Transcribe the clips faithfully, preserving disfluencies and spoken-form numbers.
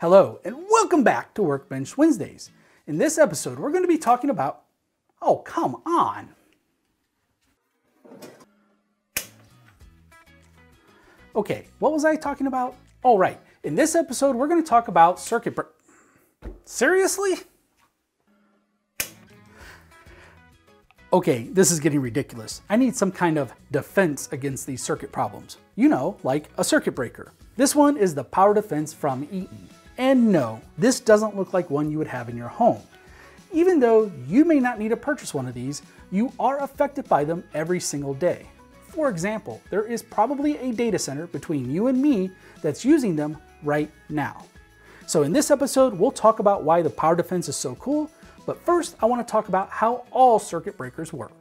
Hello and welcome back to Workbench Wednesdays. In this episode we're going to be talking about, oh come on, okay, what was I talking about? All right, in this episode we're going to talk about circuit breaker. Seriously? Okay, this is getting ridiculous. I need some kind of defense against these circuit problems. You know, like a circuit breaker. This one is the Power Defense from Eaton. And no, this doesn't look like one you would have in your home. Even though you may not need to purchase one of these, you are affected by them every single day. For example, there is probably a data center between you and me that's using them right now. So in this episode, we'll talk about why the Power Defense is so cool. But first, I want to talk about how all circuit breakers work.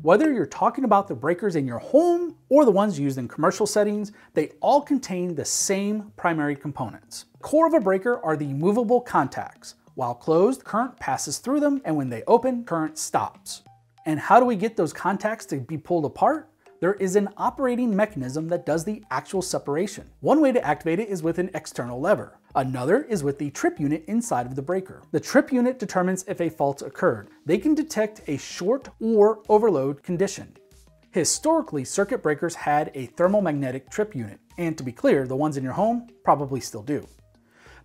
Whether you're talking about the breakers in your home or the ones used in commercial settings, they all contain the same primary components. Core of a breaker are the movable contacts. While closed, current passes through them, and when they open, current stops. And how do we get those contacts to be pulled apart? There is an operating mechanism that does the actual separation. One way to activate it is with an external lever. Another is with the trip unit inside of the breaker. The trip unit determines if a fault occurred. They can detect a short or overload condition. Historically, circuit breakers had a thermomagnetic trip unit, and to be clear, the ones in your home probably still do.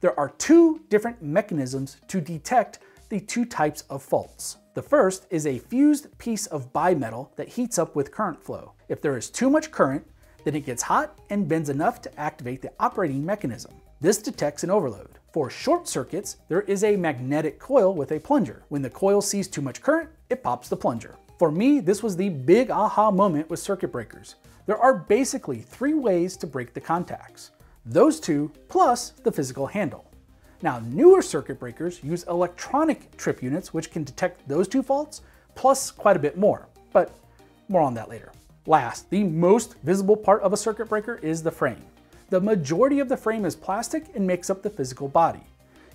There are two different mechanisms to detect the two types of faults. The first is a fused piece of bimetal that heats up with current flow. If there is too much current, then it gets hot and bends enough to activate the operating mechanism. This detects an overload. For short circuits, there is a magnetic coil with a plunger. When the coil sees too much current, it pops the plunger. For me, this was the big aha moment with circuit breakers. There are basically three ways to break the contacts. Those two plus the physical handle. Now, newer circuit breakers use electronic trip units which can detect those two faults plus quite a bit more, but more on that later. Last, the most visible part of a circuit breaker is the frame. The majority of the frame is plastic and makes up the physical body.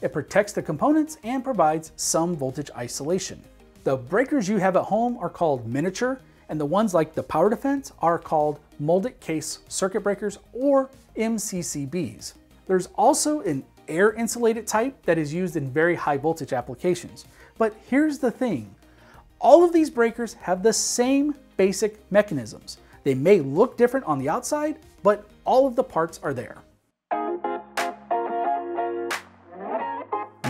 It protects the components and provides some voltage isolation. The breakers you have at home are called miniature, and the ones like the Power Defense are called molded case circuit breakers or M C C Bs. There's also an air insulated type that is used in very high voltage applications. But here's the thing, all of these breakers have the same basic mechanisms. They may look different on the outside, but all of the parts are there.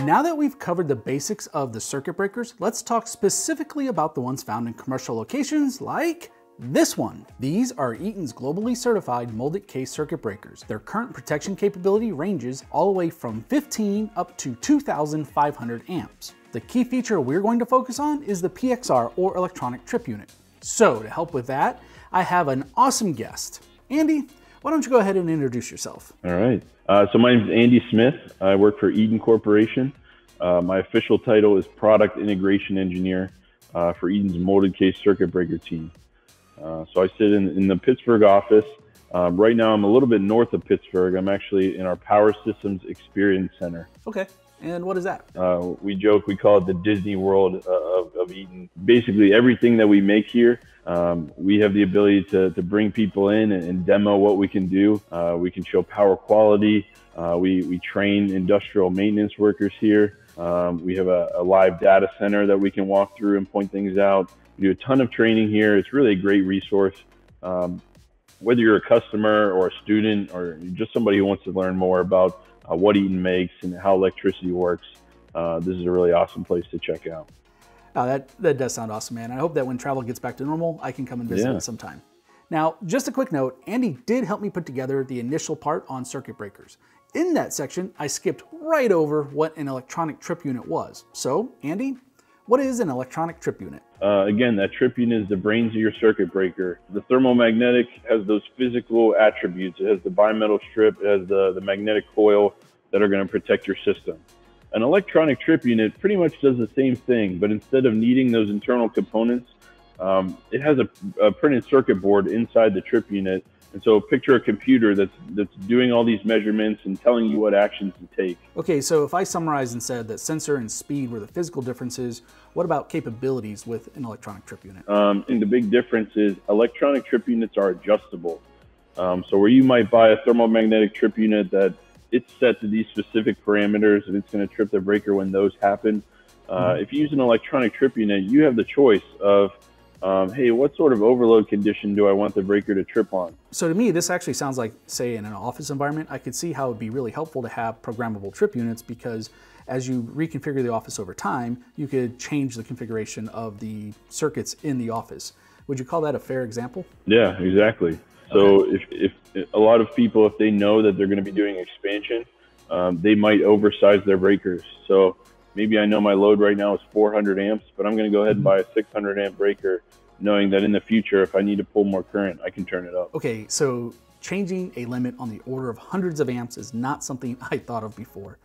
Now that we've covered the basics of the circuit breakers, let's talk specifically about the ones found in commercial locations like this one. These are Eaton's globally certified molded case circuit breakers. Their current protection capability ranges all the way from fifteen up to two thousand five hundred amps. The key feature we're going to focus on is the P X R or electronic trip unit. So to help with that, I have an awesome guest. Andy, why don't you go ahead and introduce yourself? All right. Uh, so my name is Andy Smith. I work for Eaton Corporation. Uh, my official title is Product Integration Engineer uh, for Eaton's Molded Case Circuit Breaker team. Uh, so I sit in, in the Pittsburgh office. Uh, right now, I'm a little bit north of Pittsburgh. I'm actually in our Power Systems Experience Center. Okay. And what is that? Uh, we joke, we call it the Disney World uh, of, of Eaton. Basically everything that we make here, um, we have the ability to, to bring people in and, and demo what we can do. Uh, we can show power quality. Uh, we, we train industrial maintenance workers here. Um, we have a, a live data center that we can walk through and point things out. We do a ton of training here. It's really a great resource. Um, whether you're a customer or a student or just somebody who wants to learn more about Uh, what Eaton makes and how electricity works, uh, this is a really awesome place to check out. Oh, that, that does sound awesome, man. I hope that when travel gets back to normal, I can come and visit yeah. sometime. Now, just a quick note, Andy did help me put together the initial part on circuit breakers. In that section, I skipped right over what an electronic trip unit was. So, Andy, what is an electronic trip unit? Uh, again, that trip unit is the brains of your circuit breaker. The thermomagnetic has those physical attributes. It has the bimetal strip, it has the, the magnetic coil that are going to protect your system. An electronic trip unit pretty much does the same thing, but instead of needing those internal components, um, it has a, a printed circuit board inside the trip unit And so picture a computer that's that's doing all these measurements and telling you what actions to take. Okay, so if I summarize and said that sensor and speed were the physical differences, what about capabilities with an electronic trip unit? Um, and the big difference is electronic trip units are adjustable. Um, so where you might buy a thermomagnetic trip unit that it's set to these specific parameters and it's going to trip the breaker when those happen. Uh, mm-hmm. If you use an electronic trip unit, you have the choice of Um, hey, what sort of overload condition do I want the breaker to trip on? So to me, this actually sounds like, say, in an office environment, I could see how it'd be really helpful to have programmable trip units, because as you reconfigure the office over time, you could change the configuration of the circuits in the office. Would you call that a fair example? Yeah, exactly. So okay. if, if a lot of people, if they know that they're going to be doing expansion, um, they might oversize their breakers. So maybe I know my load right now is four hundred amps, but I'm going to go ahead and buy a six hundred amp breaker, knowing that in the future, if I need to pull more current, I can turn it up. Okay, so changing a limit on the order of hundreds of amps is not something I thought of before.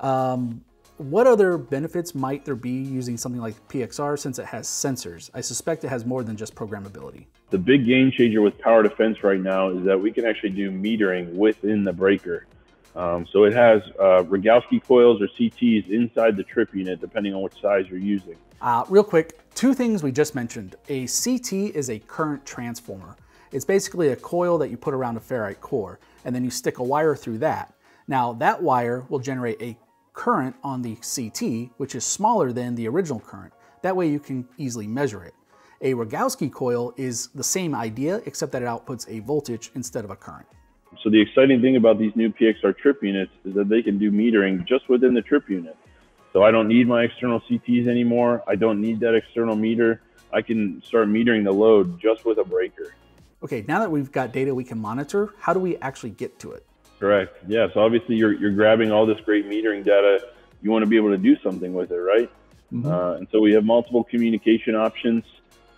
Um, what other benefits might there be using something like P X R, since it has sensors? I suspect it has more than just programmability. The big game changer with Power Defense right now is that we can actually do metering within the breaker. Um, so it has uh, Rogowski coils or C Ts inside the trip unit, depending on which size you're using. Uh, real quick, two things we just mentioned. A C T is a current transformer. It's basically a coil that you put around a ferrite core, and then you stick a wire through that. Now that wire will generate a current on the C T, which is smaller than the original current. That way you can easily measure it. A Rogowski coil is the same idea, except that it outputs a voltage instead of a current. So the exciting thing about these new P X R trip units is that they can do metering just within the trip unit. So I don't need my external C Ts anymore. I don't need that external meter. I can start metering the load just with a breaker. Okay, now that we've got data we can monitor, how do we actually get to it? Correct. Yeah, so obviously you're, you're grabbing all this great metering data. You want to be able to do something with it, right? Mm-hmm. uh, and so we have multiple communication options.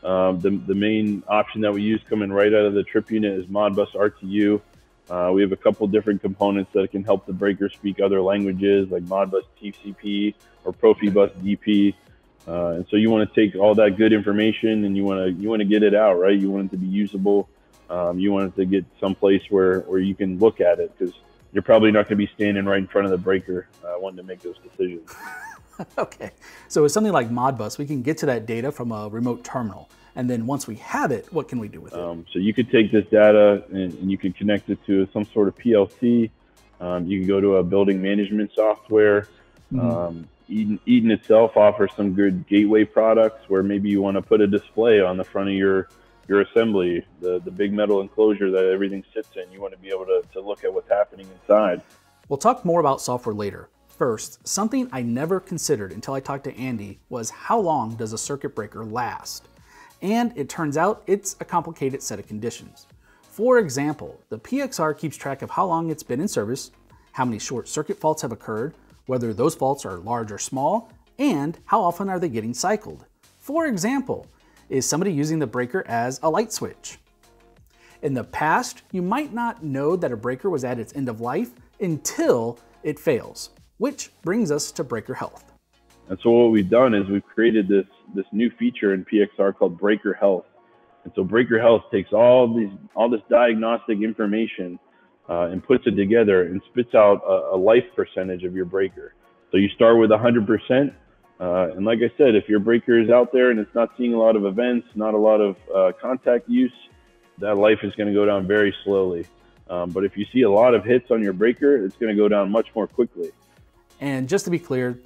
Uh, the, the main option that we use coming right out of the trip unit is Modbus R T U. Uh, we have a couple different components that can help the breaker speak other languages, like Modbus T C P or Profibus D P. Uh, and so you want to take all that good information and you want to you want to get it out, right? You want it to be usable. Um, you want it to get someplace where where you can look at it, because you're probably not going to be standing right in front of the breaker uh, wanting to make those decisions. Okay, so with something like Modbus, we can get to that data from a remote terminal. And then once we have it, what can we do with it? Um, so you could take this data and, and you could connect it to some sort of P L C. Um, you can go to a building management software. Mm-hmm. um, Eaton, Eaton itself offers some good gateway products where maybe you want to put a display on the front of your, your assembly, the, the big metal enclosure that everything sits in. You want to be able to, to look at what's happening inside. We'll talk more about software later. First, something I never considered until I talked to Andy was, how long does a circuit breaker last? And it turns out it's a complicated set of conditions. For example, the P X R keeps track of how long it's been in service, how many short circuit faults have occurred, whether those faults are large or small, and how often are they getting cycled. For example, is somebody using the breaker as a light switch? In the past, you might not know that a breaker was at its end of life until it fails, which brings us to Breaker Health. And so what we've done is we've created this this new feature in P X R called Breaker Health. And so Breaker Health takes all these all this diagnostic information uh, and puts it together and spits out a, a life percentage of your breaker. So you start with one hundred percent. Uh, and like I said, if your breaker is out there and it's not seeing a lot of events, not a lot of uh, contact use, that life is going to go down very slowly. Um, but if you see a lot of hits on your breaker, it's going to go down much more quickly. And just to be clear,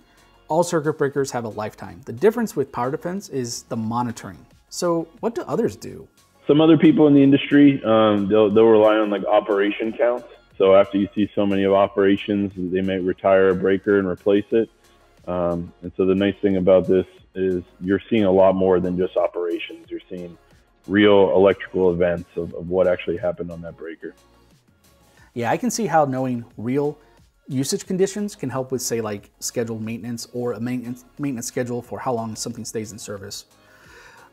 all circuit breakers have a lifetime. The difference with Power Defense is the monitoring. So what do others do? Some other people in the industry, um, they'll, they'll rely on like operation counts. So after you see so many of operations, they may retire a breaker and replace it. Um, and so the nice thing about this is you're seeing a lot more than just operations. You're seeing real electrical events of, of what actually happened on that breaker. Yeah, I can see how knowing real usage conditions can help with, say, like scheduled maintenance or a maintenance, maintenance schedule for how long something stays in service.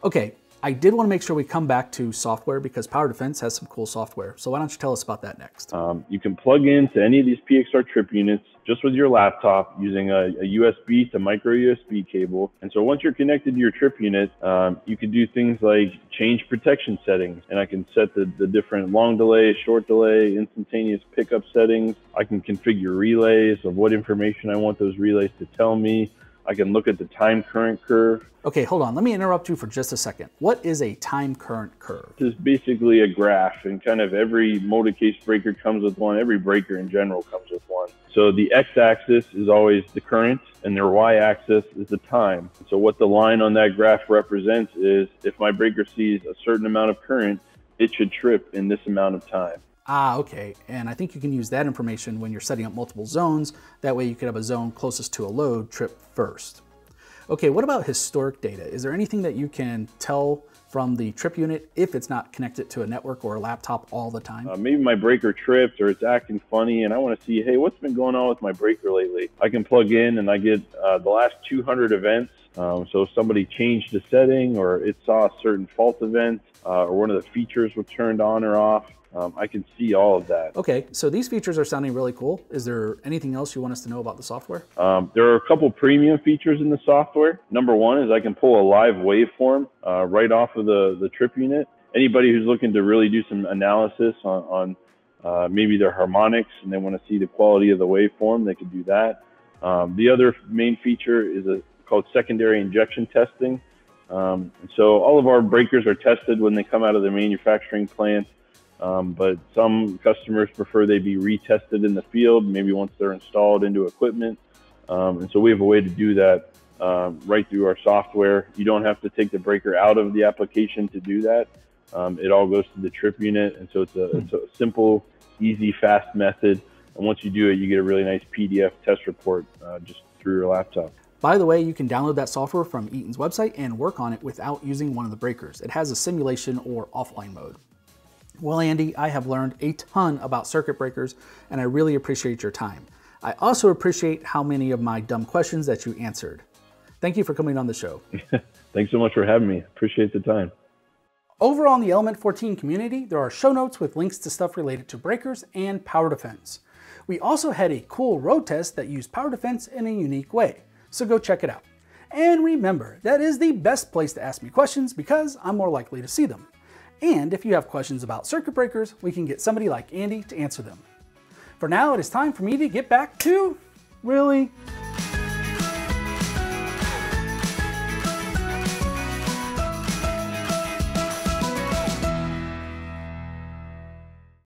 Okay, I did want to make sure we come back to software, because Power Defense has some cool software. So why don't you tell us about that next? Um, you can plug into any of these P X R trip units just with your laptop using a, a U S B to micro U S B cable. And so once you're connected to your trip unit, um, you can do things like change protection settings, and I can set the, the different long delay, short delay, instantaneous pickup settings. I can configure relays of what information I want those relays to tell me. I can look at the time current curve. Okay, hold on, let me interrupt you for just a second. What is a time current curve? This is basically a graph, and kind of every multicase breaker comes with one, every breaker in general comes with one. So the x-axis is always the current, and their y-axis is the time. So what the line on that graph represents is if my breaker sees a certain amount of current, it should trip in this amount of time. Ah, okay, and I think you can use that information when you're setting up multiple zones. That way you could have a zone closest to a load trip first. Okay, what about historic data? Is there anything that you can tell from the trip unit if it's not connected to a network or a laptop all the time? Uh, maybe my breaker tripped or it's acting funny and I wanna see, hey, what's been going on with my breaker lately? I can plug in and I get uh, the last two hundred events. Um, so if somebody changed a setting or it saw a certain fault event uh, or one of the features was turned on or off, Um, I can see all of that. Okay, so these features are sounding really cool. Is there anything else you want us to know about the software? Um, there are a couple premium features in the software. Number one is I can pull a live waveform uh, right off of the, the trip unit. Anybody who's looking to really do some analysis on, on uh, maybe their harmonics and they want to see the quality of the waveform, they can do that. Um, the other main feature is a, called secondary injection testing. Um, so all of our breakers are tested when they come out of the manufacturing plant. Um, but some customers prefer they be retested in the field, maybe once they're installed into equipment. Um, and so we have a way to do that um, right through our software. You don't have to take the breaker out of the application to do that. Um, it all goes to the trip unit. And so it's a, it's a simple, easy, fast method. And once you do it, you get a really nice P D F test report uh, just through your laptop. By the way, you can download that software from Eaton's website and work on it without using one of the breakers. It has a simulation or offline mode. Well, Andy, I have learned a ton about circuit breakers, and I really appreciate your time. I also appreciate how many of my dumb questions that you answered. Thank you for coming on the show. Thanks so much for having me. Appreciate the time. Over on the Element fourteen community, there are show notes with links to stuff related to breakers and Power Defense. We also had a cool road test that used Power Defense in a unique way, so go check it out. And remember, that is the best place to ask me questions because I'm more likely to see them. And if you have questions about circuit breakers, we can get somebody like Andy to answer them. For now, it is time for me to get back to... really?